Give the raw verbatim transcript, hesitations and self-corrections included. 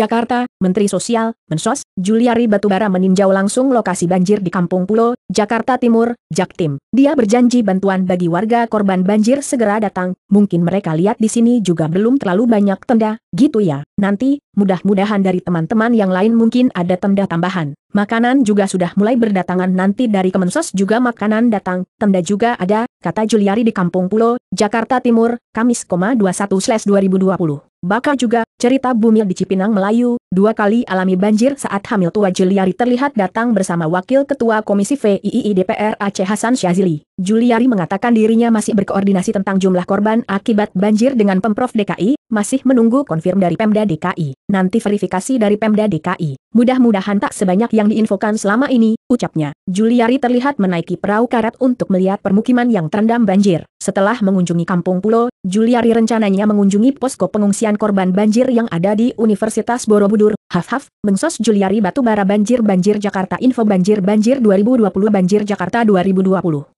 Jakarta, Menteri Sosial, Mensos, Juliari Batubara meninjau langsung lokasi banjir di Kampung Pulo, Jakarta Timur, Jaktim. Dia berjanji bantuan bagi warga korban banjir segera datang. Mungkin mereka lihat di sini juga belum terlalu banyak tenda, gitu ya. Nanti, mudah-mudahan dari teman-teman yang lain mungkin ada tenda tambahan. Makanan juga sudah mulai berdatangan, nanti dari Kemensos juga makanan datang, tenda juga ada, kata Juliari di Kampung Pulo, Jakarta Timur, Kamis, dua puluh satu Februari dua ribu dua puluh. Bakal juga, cerita bumil di Cipinang Melayu, dua kali alami banjir saat hamil tua. Juliari terlihat datang bersama Wakil Ketua Komisi V I I D P R Ace Hasan Syazili. Juliari mengatakan dirinya masih berkoordinasi tentang jumlah korban akibat banjir dengan Pemprov D K I, masih menunggu konfirm dari Pemda D K I. Nanti verifikasi dari Pemda D K I. Mudah-mudahan tak sebanyak yang diinfokan selama ini, ucapnya. Juliari terlihat menaiki perahu karet untuk melihat permukiman yang terendam banjir. Setelah mengunjungi Kampung Pulo, Juliari rencananya mengunjungi posko pengungsian korban banjir yang ada di Universitas Borobudur. Haf-haf, Mensos Juliari Batubara. Banjir-banjir Jakarta. Info banjir-banjir dua ribu dua puluh. Banjir Jakarta dua ribu dua puluh.